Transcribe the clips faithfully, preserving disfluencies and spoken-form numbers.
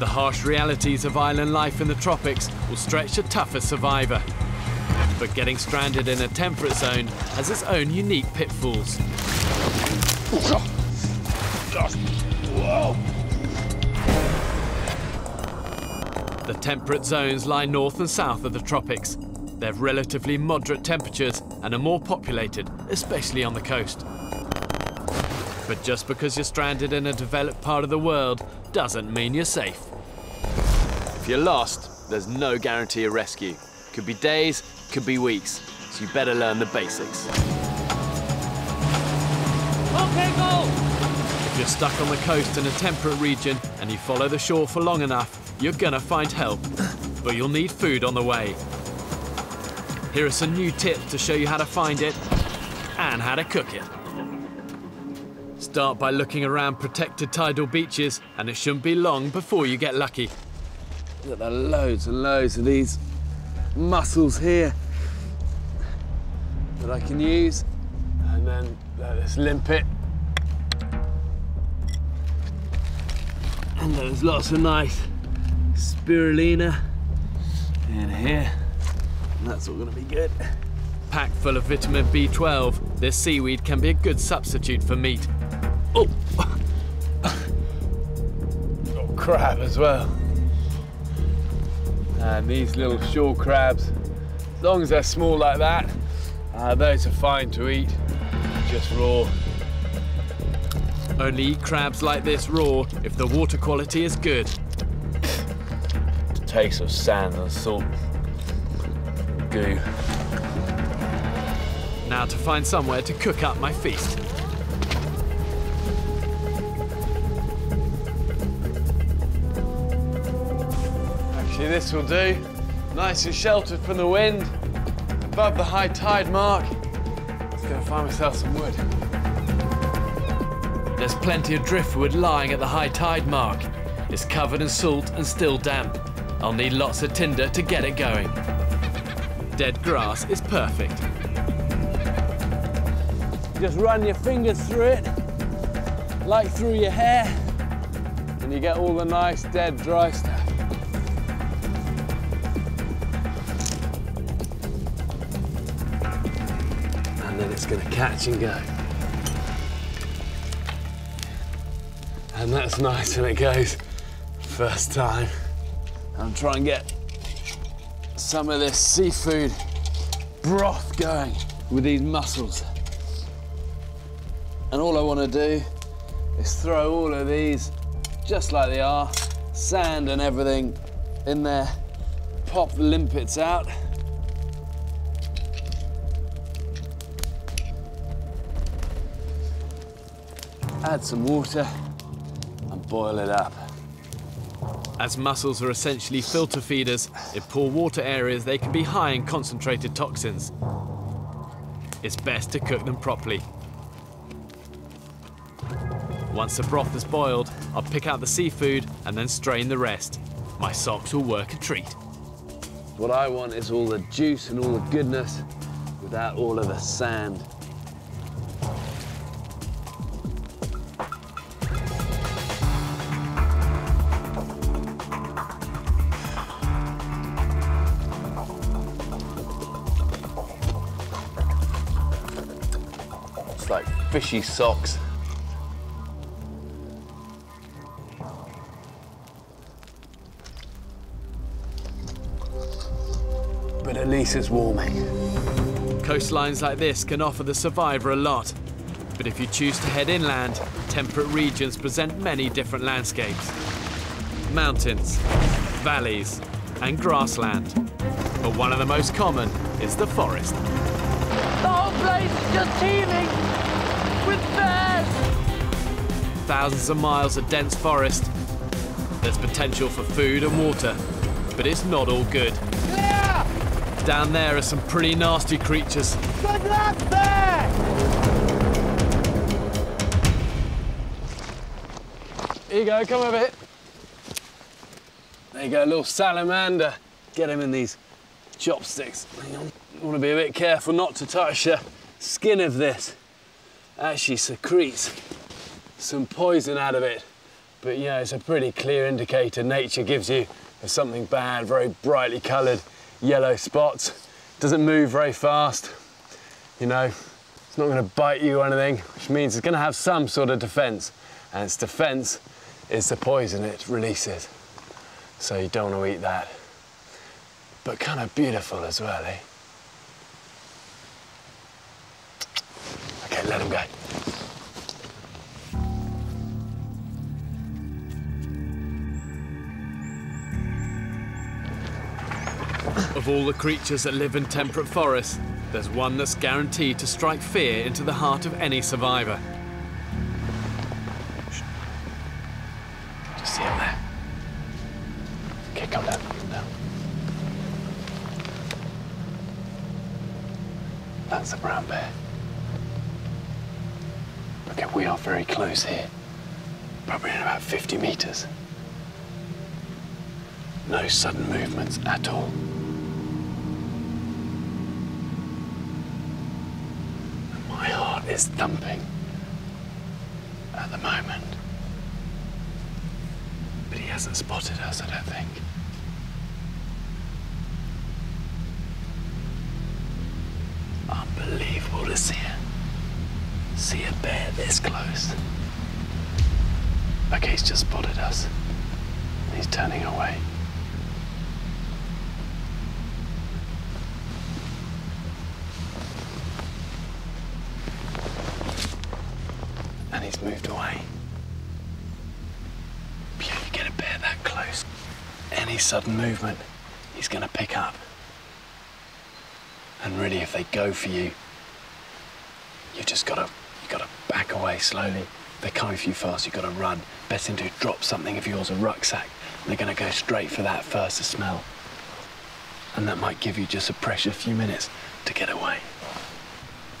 The harsh realities of island life in the tropics will stretch a tougher survivor. But getting stranded in a temperate zone has its own unique pitfalls. The temperate zones lie north and south of the tropics. They have relatively moderate temperatures and are more populated, especially on the coast. But just because you're stranded in a developed part of the world doesn't mean you're safe. If you're lost, there's no guarantee of rescue. Could be days, could be weeks, so you better learn the basics. Okay, go! If you're stuck on the coast in a temperate region and you follow the shore for long enough, you're gonna find help, but you'll need food on the way. Here are some new tips to show you how to find it and how to cook it. Start by looking around protected tidal beaches, and it shouldn't be long before you get lucky. Look at the loads and loads of these mussels here that I can use. And then uh, this limpet. And there's lots of nice spirulina in here. That's all gonna be good. Packed full of vitamin B twelve, this seaweed can be a good substitute for meat. Oh! Got crab as well. And these little shore crabs, as long as they're small like that, uh, those are fine to eat, just raw. Only eat crabs like this raw if the water quality is good. The taste of sand and salt. Now to find somewhere to cook up my feast. Actually, this will do. Nice and sheltered from the wind, above the high tide mark. I'm just going to find myself some wood. There's plenty of driftwood lying at the high tide mark. It's covered in salt and still damp. I'll need lots of tinder to get it going. Dead grass is perfect. Just run your fingers through it, like through your hair, and you get all the nice, dead, dry stuff. And then it's gonna catch and go. And that's nice when it goes first time. I'm trying to get some of this seafood broth going with these mussels. And all I want to do is throw all of these, just like they are, sand and everything in there, pop the limpets out. Add some water and boil it up. As mussels are essentially filter feeders, in poor water areas they can be high in concentrated toxins. It's best to cook them properly. Once the broth is boiled, I'll pick out the seafood and then strain the rest. My socks will work a treat. What I want is all the juice and all the goodness without all of the sand. Like fishy socks. But at least it's warming. Coastlines like this can offer the survivor a lot. But if you choose to head inland, temperate regions present many different landscapes. Mountains, valleys, and grassland. But one of the most common is the forest. The whole place is just teeming with bears. Thousands of miles of dense forest. There's potential for food and water, but it's not all good. Clear! Down there are some pretty nasty creatures. Good luck there! Here you go, come over here. There you go, a little salamander. Get him in these chopsticks. Hang on. I want to be a bit careful not to touch the skin of this. Actually secretes some poison out of it. But yeah, it's a pretty clear indicator nature gives you of something bad, very brightly coloured yellow spots. Doesn't move very fast, you know, it's not going to bite you or anything, which means it's going to have some sort of defence. And its defence is the poison it releases. So you don't want to eat that. But kind of beautiful as well, eh? Okay, let him go. Of all the creatures that live in temperate forests, there's one that's guaranteed to strike fear into the heart of any survivor. Just see him there. Okay, come down, come down. That's the brown bear. Okay, we are very close here. Probably in about fifty meters. No sudden movements at all. My heart is thumping at the moment. But he hasn't spotted us, I don't think. Unbelievable to see a, see a bear this close. Okay, he's just spotted us. He's turning away. Moved away. But yeah, you get a bear that close, any sudden movement he's going to pick up. And really, if they go for you, you've just got to you got to back away slowly. If they're coming for you fast, you've got to run. Best thing to drop something of yours, a rucksack. And they're going to go straight for that first to smell. And that might give you just a precious few minutes to get away.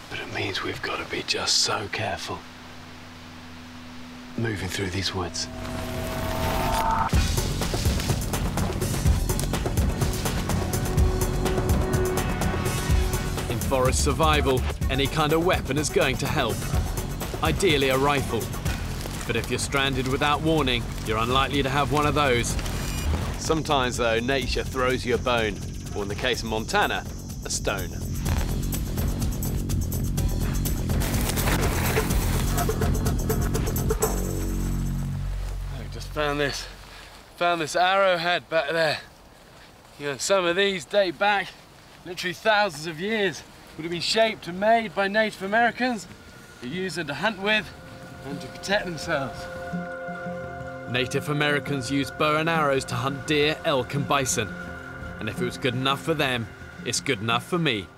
But it means we've got to be just so careful moving through these woods. In forest survival, any kind of weapon is going to help. Ideally a rifle. But if you're stranded without warning, you're unlikely to have one of those. Sometimes, though, nature throws you a bone, or in the case of Montana, a stone. Found this, found this arrowhead back there. You know, some of these date back literally thousands of years. Would have been shaped and made by Native Americans to use them to hunt with and to protect themselves. Native Americans used bow and arrows to hunt deer, elk and bison. And if it was good enough for them, it's good enough for me.